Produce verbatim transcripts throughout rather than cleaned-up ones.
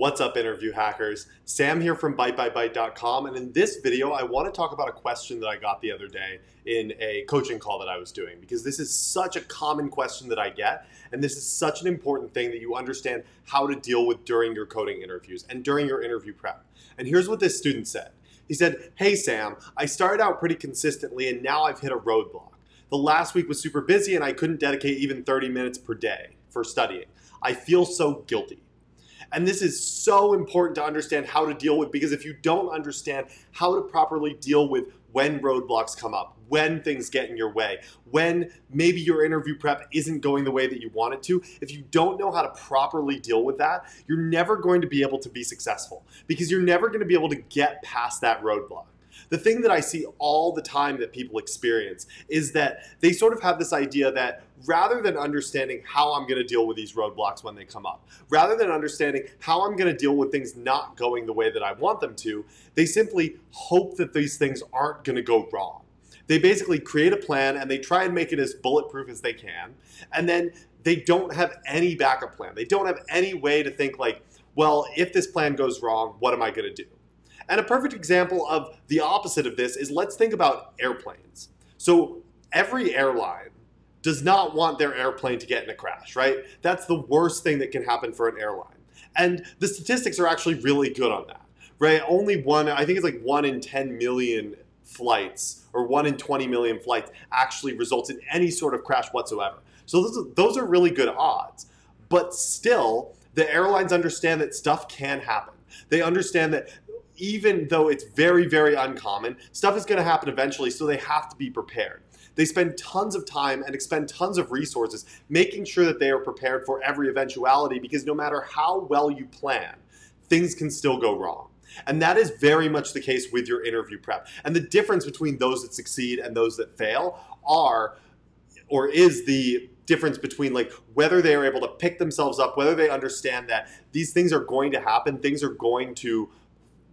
What's up, interview hackers? Sam here from byte by byte dot com, and in this video I want to talk about a question that I got the other day in a coaching call that I was doing, because this is such a common question that I get, and this is such an important thing that you understand how to deal with during your coding interviews and during your interview prep. And here's what this student said. He said, "Hey Sam, I started out pretty consistently and now I've hit a roadblock. The last week was super busy and I couldn't dedicate even thirty minutes per day for studying. I feel so guilty." And this is so important to understand how to deal with, because if you don't understand how to properly deal with when roadblocks come up, when things get in your way, when maybe your interview prep isn't going the way that you want it to, if you don't know how to properly deal with that, you're never going to be able to be successful, because you're never going to be able to get past that roadblock. The thing that I see all the time that people experience is that they sort of have this idea that rather than understanding how I'm going to deal with these roadblocks when they come up, rather than understanding how I'm going to deal with things not going the way that I want them to, they simply hope that these things aren't going to go wrong. They basically create a plan and they try and make it as bulletproof as they can, and then they don't have any backup plan. They don't have any way to think like, well, if this plan goes wrong, what am I going to do? And a perfect example of the opposite of this is, let's think about airplanes. So every airline does not want their airplane to get in a crash, right? That's the worst thing that can happen for an airline. And the statistics are actually really good on that, right? Only one, I think it's like one in ten million flights or one in twenty million flights actually results in any sort of crash whatsoever. So those are, those are really good odds, but still the airlines understand that stuff can happen. They understand that even though it's very, very uncommon, stuff is going to happen eventually, so they have to be prepared. They spend tons of time and expend tons of resources making sure that they are prepared for every eventuality, because no matter how well you plan, things can still go wrong. And that is very much the case with your interview prep. And the difference between those that succeed and those that fail are, or is the difference between like whether they are able to pick themselves up, whether they understand that these things are going to happen, things are going to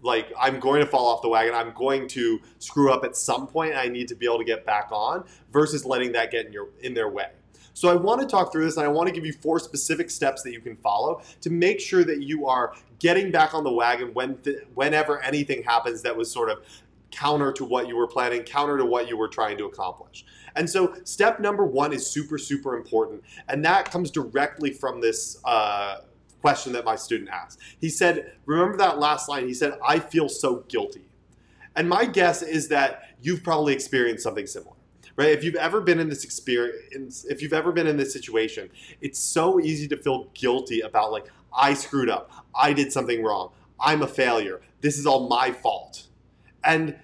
like, I'm going to fall off the wagon, I'm going to screw up at some point, I need to be able to get back on, versus letting that get in your in their way. So I want to talk through this, and I want to give you four specific steps that you can follow to make sure that you are getting back on the wagon when th whenever anything happens that was sort of counter to what you were planning, counter to what you were trying to accomplish. And so step number one is super, super important, and that comes directly from this uh, question that my student asked. He said, remember that last line, he said, "I feel so guilty." And my guess is that you've probably experienced something similar, right? If you've ever been in this experience, if you've ever been in this situation, it's so easy to feel guilty about like, I screwed up, I did something wrong, I'm a failure, this is all my fault. And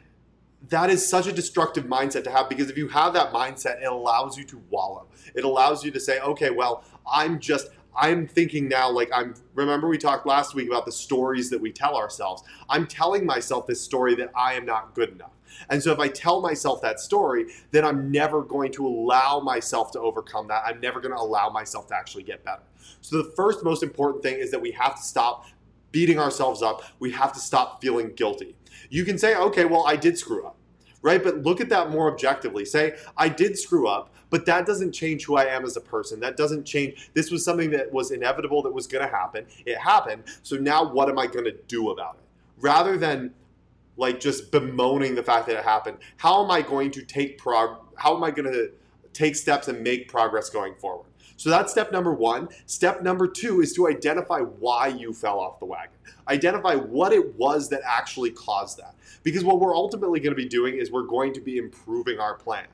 that is such a destructive mindset to have, because if you have that mindset, it allows you to wallow. It allows you to say, okay, well, I'm just, I'm thinking now like I'm, remember we talked last week about the stories that we tell ourselves. I'm telling myself this story that I am not good enough. And so if I tell myself that story, then I'm never going to allow myself to overcome that. I'm never going to allow myself to actually get better. So the first most important thing is that we have to stop beating ourselves up. We have to stop feeling guilty. You can say, okay, well, I did screw up, right? But look at that more objectively. Say, I did screw up, but that doesn't change who I am as a person. That doesn't change. This was something that was inevitable, that was going to happen. It happened. So now what am I going to do about it? Rather than like just bemoaning the fact that it happened, how am I going to take prog how am I going to take steps and make progress going forward? So that's step number one. Step number two is to identify why you fell off the wagon. Identify what it was that actually caused that. Because what we're ultimately going to be doing is we're going to be improving our plan,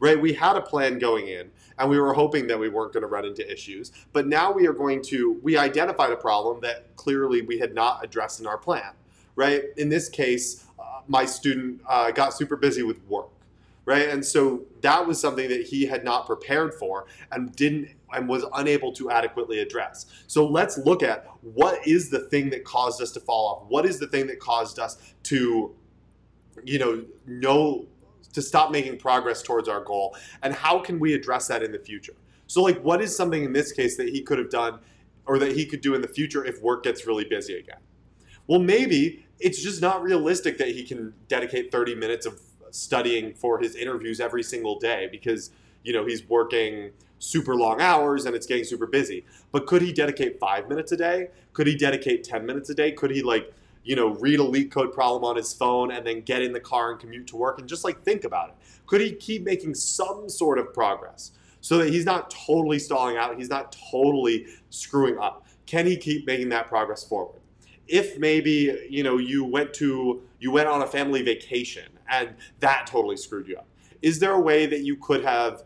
right? We had a plan going in and we were hoping that we weren't going to run into issues, but now we are going to, we identified a problem that clearly we had not addressed in our plan, right? In this case, uh, my student uh, got super busy with work, right? And so that was something that he had not prepared for and didn't and was unable to adequately address. So let's look at what is the thing that caused us to fall off? What is the thing that caused us to, you know, no, to stop making progress towards our goal? And how can we address that in the future? So like, what is something in this case that he could have done or that he could do in the future if work gets really busy again? Well, maybe it's just not realistic that he can dedicate thirty minutes of studying for his interviews every single day, because, you know, he's working super long hours and it's getting super busy. But could he dedicate five minutes a day? Could he dedicate ten minutes a day? Could he like, you know, read a LeetCode problem on his phone and then get in the car and commute to work and just like think about it? Could he keep making some sort of progress so that he's not totally stalling out, he's not totally screwing up? Can he keep making that progress forward? If maybe, you know, you went to, you went on a family vacation and that totally screwed you up, is there a way that you could have,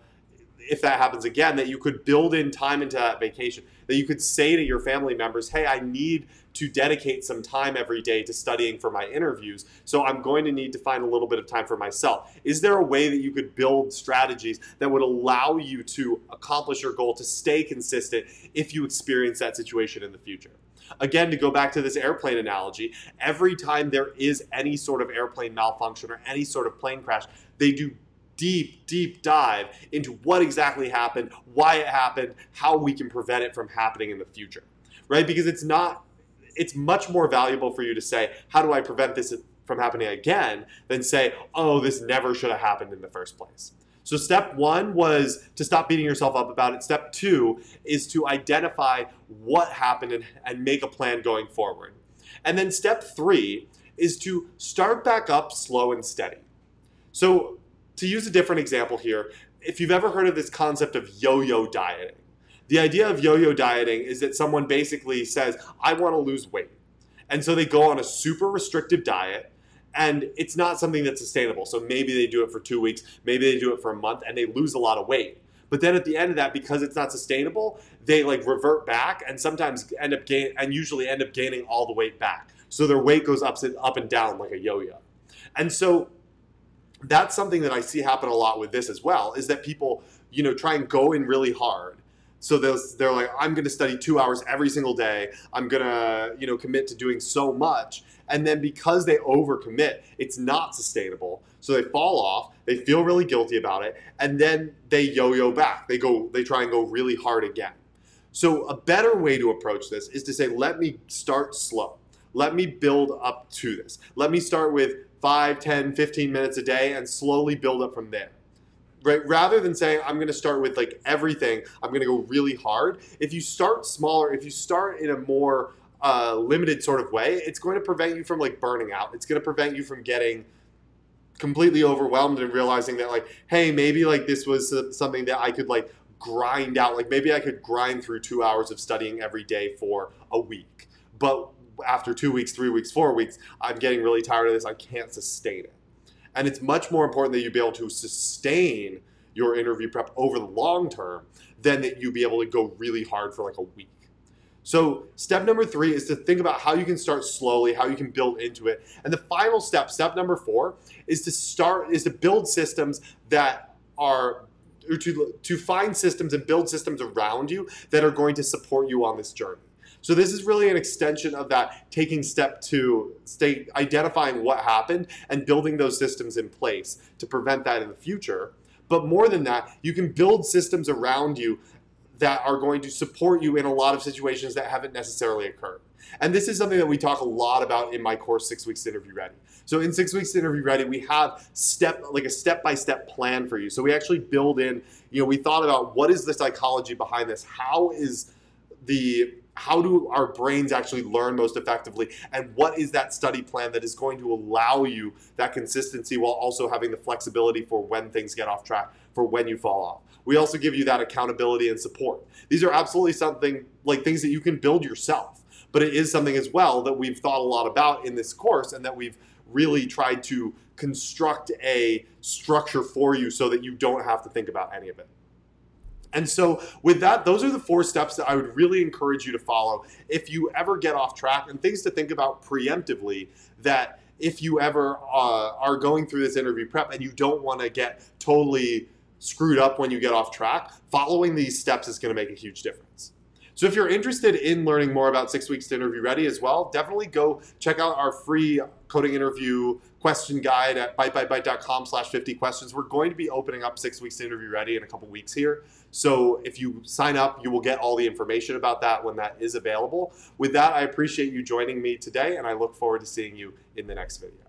if that happens again, that you could build in time into that vacation, that you could say to your family members, hey, I need to dedicate some time every day to studying for my interviews, so I'm going to need to find a little bit of time for myself? Is there a way that you could build strategies that would allow you to accomplish your goal, to stay consistent if you experience that situation in the future? Again, to go back to this airplane analogy, every time there is any sort of airplane malfunction or any sort of plane crash, they do deep, deep dive into what exactly happened, why it happened, how we can prevent it from happening in the future, right? Because it's not, it's much more valuable for you to say, how do I prevent this from happening again, than say, oh, this never should have happened in the first place. So step one was to stop beating yourself up about it. Step two is to identify what happened and, and make a plan going forward. And then step three is to start back up slow and steady. So to use a different example here, if you've ever heard of this concept of yo-yo dieting, the idea of yo-yo dieting is that someone basically says, I want to lose weight. And so they go on a super restrictive diet, and it's not something that's sustainable. So maybe they do it for two weeks, maybe they do it for a month, and they lose a lot of weight. But then at the end of that, because it's not sustainable, they like revert back and sometimes end up gain and usually end up gaining all the weight back. So their weight goes up and up and down like a yo-yo. And so that's something that I see happen a lot with this as well, is that people, you know, try and go in really hard. So they're like, I'm going to study two hours every single day. I'm going to, you know, commit to doing so much. And then because they overcommit, it's not sustainable. So they fall off. They feel really guilty about it. And then they yo-yo back. They go, they try and go really hard again. So a better way to approach this is to say, let me start slow. Let me build up to this. Let me start with five, ten, fifteen minutes a day and slowly build up from there. Right? Rather than saying, I'm going to start with like everything, I'm going to go really hard. If you start smaller, if you start in a more uh, limited sort of way, it's going to prevent you from like burning out. It's going to prevent you from getting completely overwhelmed and realizing that like, hey, maybe like this was something that I could like grind out. Like maybe I could grind through two hours of studying every day for a week. But after two weeks, three weeks, four weeks, I'm getting really tired of this. I can't sustain it. And it's much more important that you be able to sustain your interview prep over the long term than that you be able to go really hard for like a week. So step number three is to think about how you can start slowly, how you can build into it. And the final step, step number four, is to start, is to build systems that are, or to, to find systems and build systems around you that are going to support you on this journey. So this is really an extension of that, taking step two, stay, identifying what happened and building those systems in place to prevent that in the future. But more than that, you can build systems around you that are going to support you in a lot of situations that haven't necessarily occurred. And this is something that we talk a lot about in my course, Six Weeks Interview Ready. So in Six Weeks Interview Ready, we have step like a step-by-step plan for you. So we actually build in, you know, we thought about what is the psychology behind this? How is the... How do our brains actually learn most effectively? And what is that study plan that is going to allow you that consistency while also having the flexibility for when things get off track, for when you fall off? We also give you that accountability and support. These are absolutely something like things that you can build yourself, but it is something as well that we've thought a lot about in this course and that we've really tried to construct a structure for you so that you don't have to think about any of it. And so with that, those are the four steps that I would really encourage you to follow if you ever get off track, and things to think about preemptively that if you ever uh, are going through this interview prep and you don't want to get totally screwed up when you get off track, following these steps is going to make a huge difference. So if you're interested in learning more about Six Weeks to Interview Ready as well, definitely go check out our free coding interview question guide at byte by byte dot com slash fifty questions. We're going to be opening up Six Weeks to Interview Ready in a couple weeks here. So if you sign up, you will get all the information about that when that is available. With that, I appreciate you joining me today, and I look forward to seeing you in the next video.